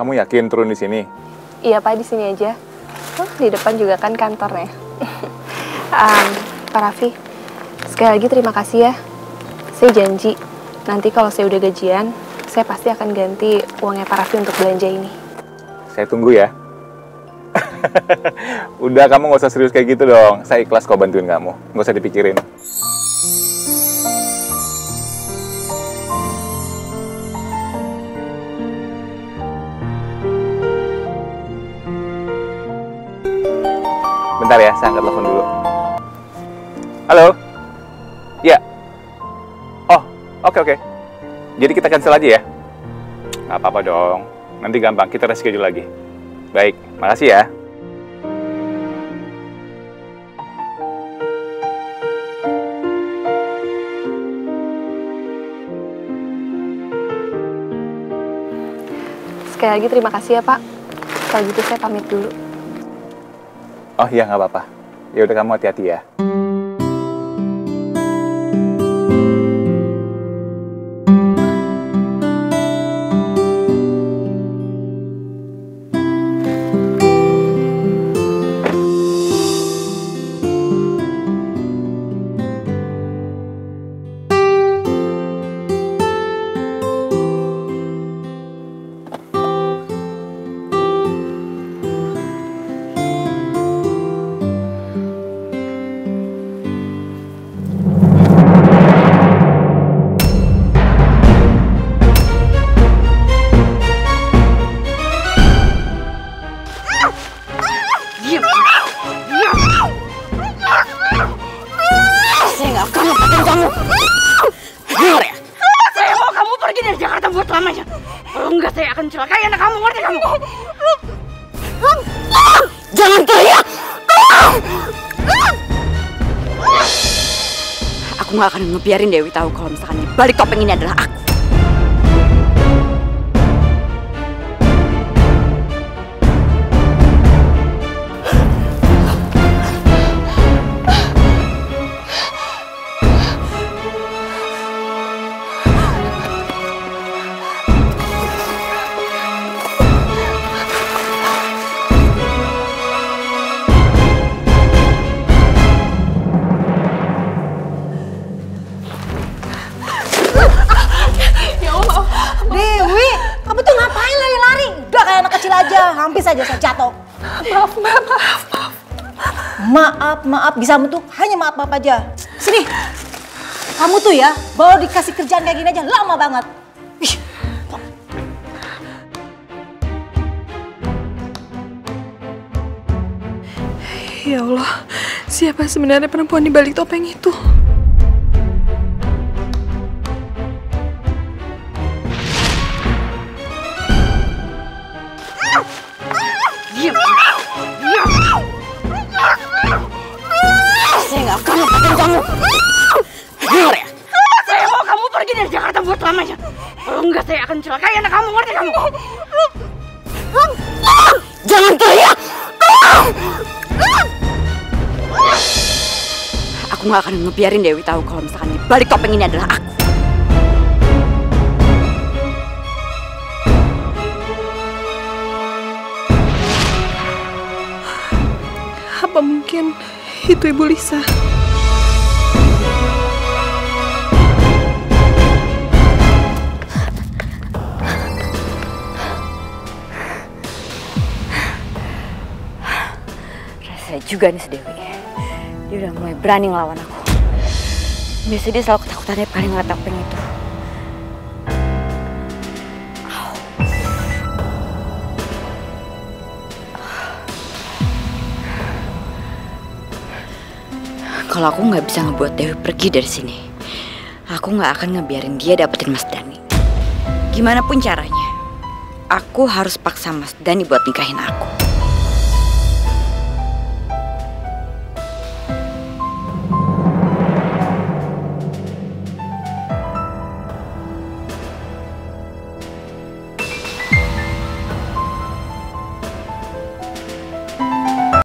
Kamu yakin turun di sini? Iya, Pak, di sini aja. Di depan juga kan kantornya. Pak Raffi, sekali lagi terima kasih ya. Saya janji, nanti kalau saya udah gajian, saya pasti akan ganti uangnya Pak Raffi untuk belanja ini. Saya tunggu ya. Udah, kamu nggak usah serius kayak gitu dong. Saya ikhlas kok bantuin kamu. Nggak usah dipikirin. Bentar ya, saya angkat telepon dulu. Halo? Ya. Oh, oke. Jadi kita cancel aja ya? Nggak apa-apa dong. Nanti gampang, kita reschedule lagi. Baik, makasih ya. Sekali lagi terima kasih ya, Pak. Kalau gitu saya pamit dulu. Oh iya, nggak apa-apa. Ya udah, kamu hati-hati ya. Aku akan ngebiarin Dewi tahu kalau misalkan di balik topeng ini adalah aku. Maaf, bisa bentuk hanya maaf aja. Sini, kamu tuh ya, baru dikasih kerjaan kayak gini aja lama banget. Ih, kok. Ya Allah, siapa sebenarnya perempuan di balik topeng itu? Celakain anak kamu, ngerti kamu? Jangan teriak! Aku gak akan ngebiarin Dewi tahu kalau misalkan di balik topeng ini adalah aku. Apa mungkin itu Ibu Lisa? Juga nih si Dewi, dia udah mulai berani ngelawan aku. Biasanya dia selalu ketakutannya paling ngeliat topeng itu. Kalau aku nggak bisa ngebuat Dewi pergi dari sini, aku nggak akan ngebiarin dia dapetin Mas Dani. Gimana pun caranya, aku harus paksa Mas Dani buat nikahin aku.